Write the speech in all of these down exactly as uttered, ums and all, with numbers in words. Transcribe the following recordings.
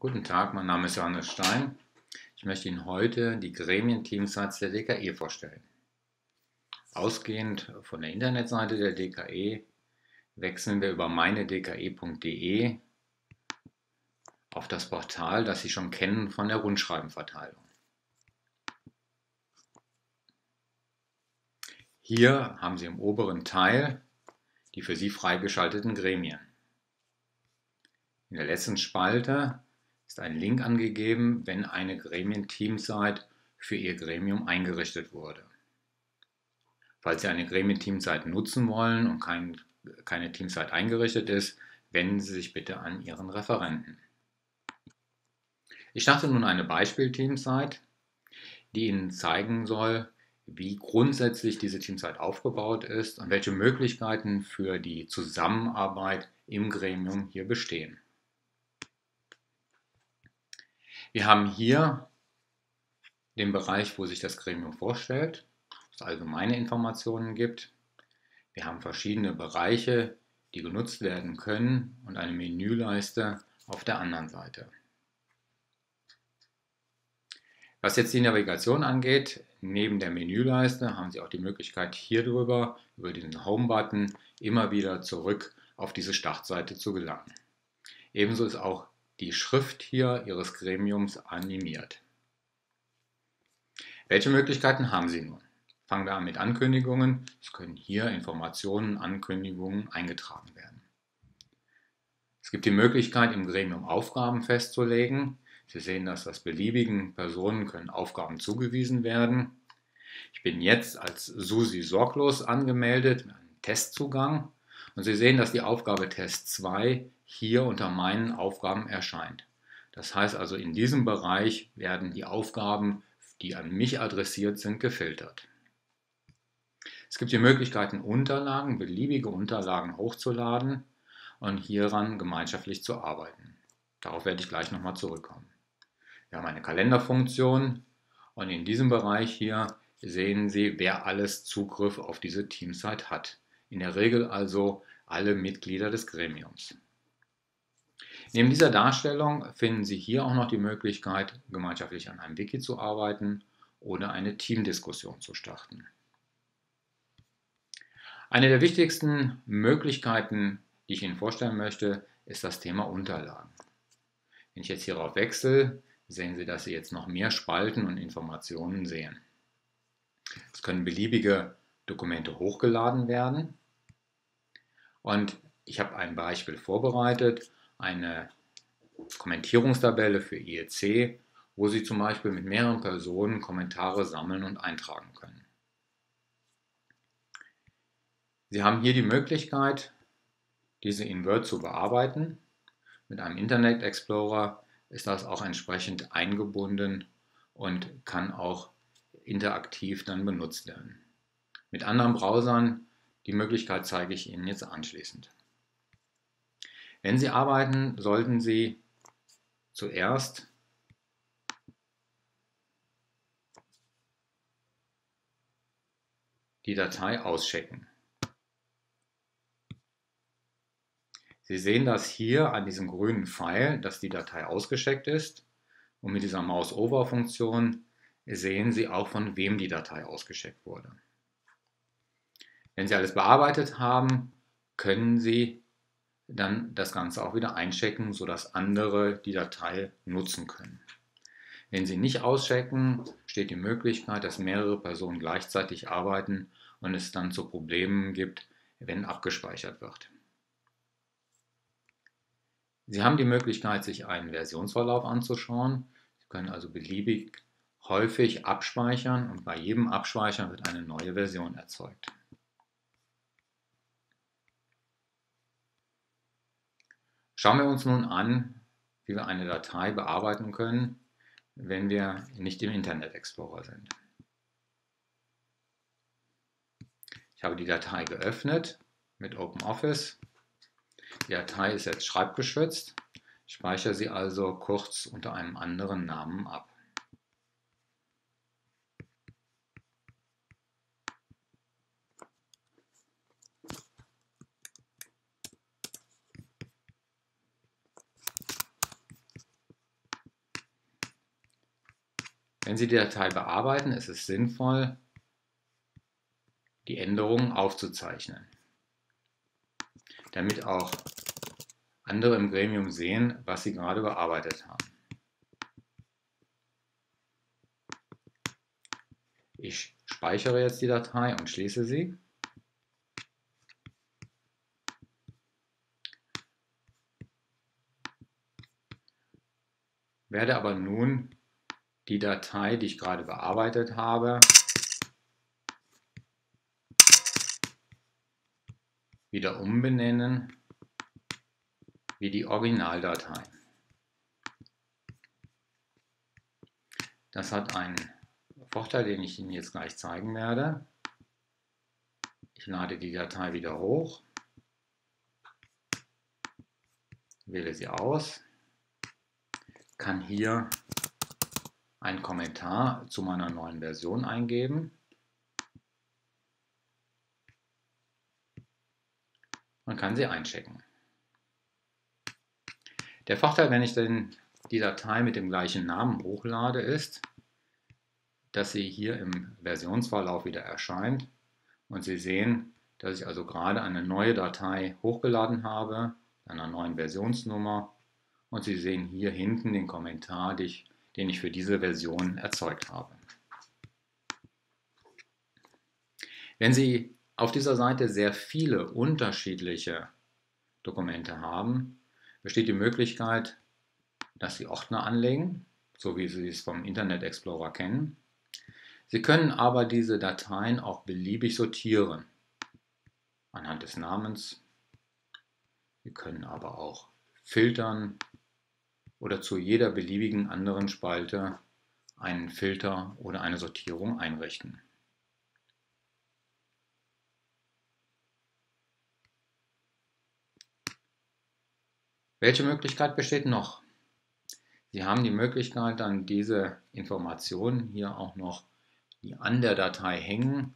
Guten Tag, mein Name ist Johannes Stein. Ich möchte Ihnen heute die Gremien-Teamsites der D K E vorstellen. Ausgehend von der Internetseite der D K E wechseln wir über meine Punkt d k e punkt d e auf das Portal, das Sie schon kennen von der Rundschreibenverteilung. Hier haben Sie im oberen Teil die für Sie freigeschalteten Gremien. In der letzten Spalte ist ein Link angegeben, wenn eine Gremien-Teamsite für Ihr Gremium eingerichtet wurde. Falls Sie eine Gremien-Teamsite nutzen wollen und kein, keine Teamsite eingerichtet ist, wenden Sie sich bitte an Ihren Referenten. Ich starte nun eine Beispiel-Teamsite, die Ihnen zeigen soll, wie grundsätzlich diese Teamsite aufgebaut ist und welche Möglichkeiten für die Zusammenarbeit im Gremium hier bestehen. Wir haben hier den Bereich, wo sich das Gremium vorstellt, wo es allgemeine Informationen gibt. Wir haben verschiedene Bereiche, die genutzt werden können und eine Menüleiste auf der anderen Seite. Was jetzt die Navigation angeht, neben der Menüleiste haben Sie auch die Möglichkeit, hier drüber, über den Home-Button, immer wieder zurück auf diese Startseite zu gelangen. Ebenso ist auch die Schrift hier Ihres Gremiums animiert. Welche Möglichkeiten haben Sie nun? Fangen wir an mit Ankündigungen. Es können hier Informationen, Ankündigungen eingetragen werden. Es gibt die Möglichkeit, im Gremium Aufgaben festzulegen. Sie sehen, dass das beliebigen Personen können Aufgaben zugewiesen werden. Ich bin jetzt als Susi Sorglos angemeldet mit einem Testzugang. Und Sie sehen, dass die Aufgabe Test zwei hier unter meinen Aufgaben erscheint. Das heißt also, in diesem Bereich werden die Aufgaben, die an mich adressiert sind, gefiltert. Es gibt die Möglichkeiten, Unterlagen, beliebige Unterlagen hochzuladen und hieran gemeinschaftlich zu arbeiten. Darauf werde ich gleich nochmal zurückkommen. Wir haben eine Kalenderfunktion und in diesem Bereich hier sehen Sie, wer alles Zugriff auf diese Teamsite hat. In der Regel also alle Mitglieder des Gremiums. Neben dieser Darstellung finden Sie hier auch noch die Möglichkeit, gemeinschaftlich an einem Wiki zu arbeiten oder eine Teamdiskussion zu starten. Eine der wichtigsten Möglichkeiten, die ich Ihnen vorstellen möchte, ist das Thema Unterlagen. Wenn ich jetzt hierauf wechsle, sehen Sie, dass Sie jetzt noch mehr Spalten und Informationen sehen. Es können beliebige Dokumente hochgeladen werden. Und ich habe ein Beispiel vorbereitet, eine Kommentierungstabelle für I E C, wo Sie zum Beispiel mit mehreren Personen Kommentare sammeln und eintragen können. Sie haben hier die Möglichkeit, diese in Word zu bearbeiten. Mit einem Internet Explorer ist das auch entsprechend eingebunden und kann auch interaktiv dann benutzt werden. Mit anderen Browsern, die Möglichkeit zeige ich Ihnen jetzt anschließend. Wenn Sie arbeiten, sollten Sie zuerst die Datei auschecken. Sie sehen das hier an diesem grünen Pfeil, dass die Datei ausgecheckt ist. Und mit dieser Mouse-Over-Funktion sehen Sie auch, von wem die Datei ausgecheckt wurde. Wenn Sie alles bearbeitet haben, können Sie dann das Ganze auch wieder einchecken, sodass andere die Datei nutzen können. Wenn Sie nicht auschecken, steht die Möglichkeit, dass mehrere Personen gleichzeitig arbeiten und es dann zu Problemen gibt, wenn abgespeichert wird. Sie haben die Möglichkeit, sich einen Versionsverlauf anzuschauen. Sie können also beliebig häufig abspeichern und bei jedem Abspeichern wird eine neue Version erzeugt. Schauen wir uns nun an, wie wir eine Datei bearbeiten können, wenn wir nicht im Internet Explorer sind. Ich habe die Datei geöffnet mit OpenOffice. Die Datei ist jetzt schreibgeschützt. Ich speichere sie also kurz unter einem anderen Namen ab. Wenn Sie die Datei bearbeiten, ist es sinnvoll, die Änderungen aufzuzeichnen, damit auch andere im Gremium sehen, was Sie gerade bearbeitet haben. Ich speichere jetzt die Datei und schließe sie. Werde aber nun die Datei, die ich gerade bearbeitet habe, wieder umbenennen wie die Originaldatei. Das hat einen Vorteil, den ich Ihnen jetzt gleich zeigen werde. Ich lade die Datei wieder hoch, wähle sie aus, kann hier einen Kommentar zu meiner neuen Version eingeben und kann sie einchecken. Der Vorteil, wenn ich denn die Datei mit dem gleichen Namen hochlade, ist, dass sie hier im Versionsverlauf wieder erscheint und Sie sehen, dass ich also gerade eine neue Datei hochgeladen habe, einer neuen Versionsnummer, und Sie sehen hier hinten den Kommentar, den ich, den ich für diese Version erzeugt habe. Wenn Sie auf dieser Seite sehr viele unterschiedliche Dokumente haben, besteht die Möglichkeit, dass Sie Ordner anlegen, so wie Sie es vom Internet Explorer kennen. Sie können aber diese Dateien auch beliebig sortieren, anhand des Namens. Sie können aber auch filtern oder zu jeder beliebigen anderen Spalte einen Filter oder eine Sortierung einrichten. Welche Möglichkeit besteht noch? Sie haben die Möglichkeit, dann diese Informationen hier auch noch, die an der Datei hängen,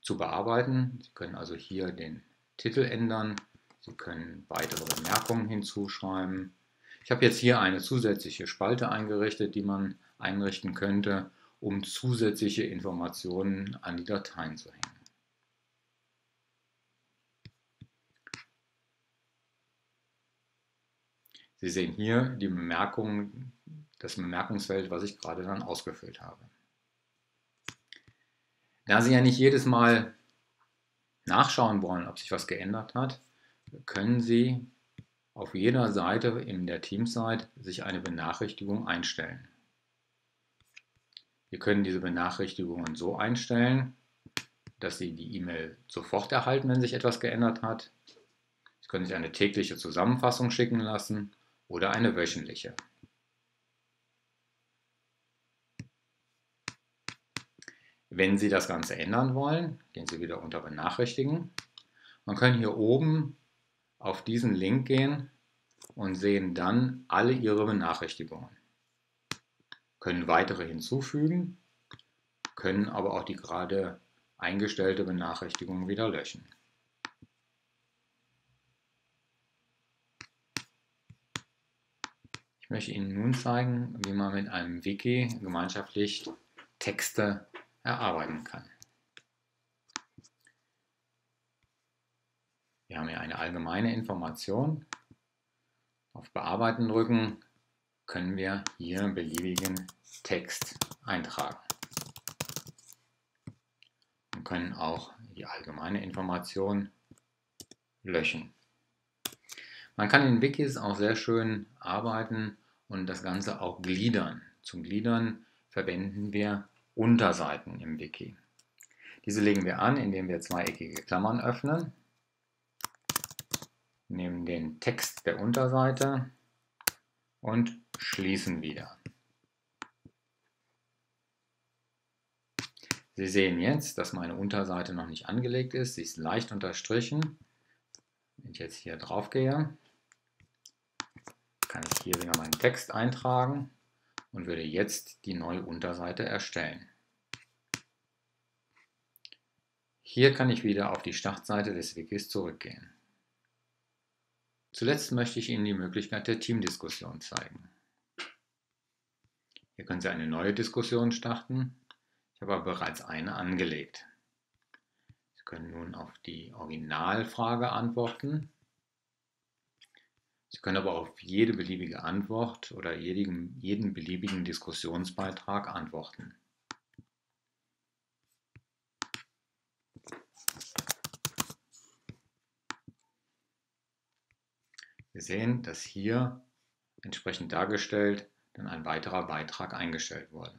zu bearbeiten. Sie können also hier den Titel ändern. Sie können weitere Bemerkungen hinzuschreiben. Ich habe jetzt hier eine zusätzliche Spalte eingerichtet, die man einrichten könnte, um zusätzliche Informationen an die Dateien zu hängen. Sie sehen hier die Bemerkung, das Bemerkungsfeld, was ich gerade dann ausgefüllt habe. Da Sie ja nicht jedes Mal nachschauen wollen, ob sich was geändert hat, können Sie auf jeder Seite in der Teamsite sich eine Benachrichtigung einstellen. Sie können diese Benachrichtigungen so einstellen, dass Sie die E-Mail sofort erhalten, wenn sich etwas geändert hat. Sie können sich eine tägliche Zusammenfassung schicken lassen oder eine wöchentliche. Wenn Sie das Ganze ändern wollen, gehen Sie wieder unter Benachrichtigen. Man kann hier oben auf diesen Link gehen und sehen dann alle Ihre Benachrichtigungen. Können weitere hinzufügen, können aber auch die gerade eingestellte Benachrichtigung wieder löschen. Ich möchte Ihnen nun zeigen, wie man mit einem Wiki gemeinschaftlich Texte erarbeiten kann. Wir haben hier eine allgemeine Information. Auf Bearbeiten drücken können wir hier beliebigen Text eintragen und können auch die allgemeine Information löschen. Man kann in Wikis auch sehr schön arbeiten und das Ganze auch gliedern. Zum Gliedern verwenden wir Unterseiten im Wiki. Diese legen wir an, indem wir zweieckige Klammern öffnen, nehmen den Text der Unterseite und schließen wieder. Sie sehen jetzt, dass meine Unterseite noch nicht angelegt ist. Sie ist leicht unterstrichen. Wenn ich jetzt hier drauf gehe, kann ich hier wieder meinen Text eintragen und würde jetzt die neue Unterseite erstellen. Hier kann ich wieder auf die Startseite des Wikis zurückgehen. Zuletzt möchte ich Ihnen die Möglichkeit der Teamdiskussion zeigen. Hier können Sie eine neue Diskussion starten. Ich habe aber bereits eine angelegt. Sie können nun auf die Originalfrage antworten. Sie können aber auf jede beliebige Antwort oder jeden, jeden beliebigen Diskussionsbeitrag antworten. Wir sehen, dass hier entsprechend dargestellt dann ein weiterer Beitrag eingestellt wurde.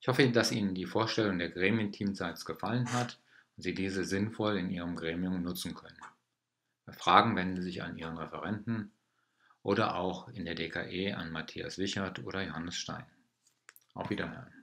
Ich hoffe, dass Ihnen die Vorstellung der Gremien-Teamsites gefallen hat und Sie diese sinnvoll in Ihrem Gremium nutzen können. Bei Fragen wenden Sie sich an Ihren Referenten oder auch in der D K E an Matthias Wichert oder Johannes Stein. Auf Wiederhören.